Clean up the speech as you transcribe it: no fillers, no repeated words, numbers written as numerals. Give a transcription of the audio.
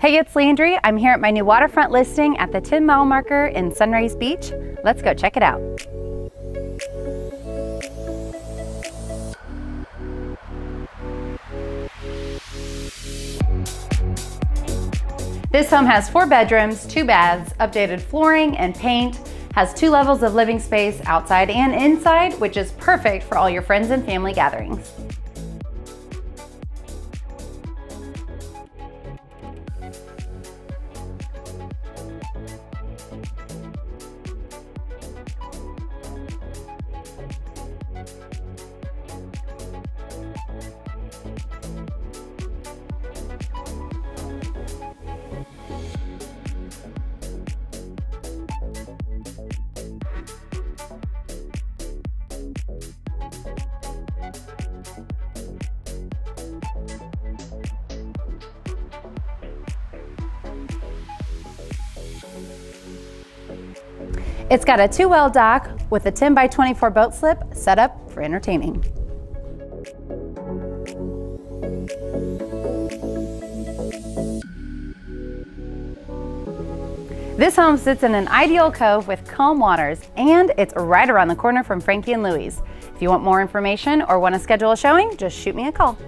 Hey, it's Landry. I'm here at my new waterfront listing at the 10 Mile Marker in Sunrise Beach. Let's go check it out. This home has 4 bedrooms, 2 baths, updated flooring and paint, has 2 levels of living space outside and inside, which is perfect for all your friends and family gatherings. It's got a 2-well dock with a 10 by 24 boat slip set up for entertaining. This home sits in an ideal cove with calm waters, and it's right around the corner from Frankie and Louie's. If you want more information or want to schedule a showing, just shoot me a call.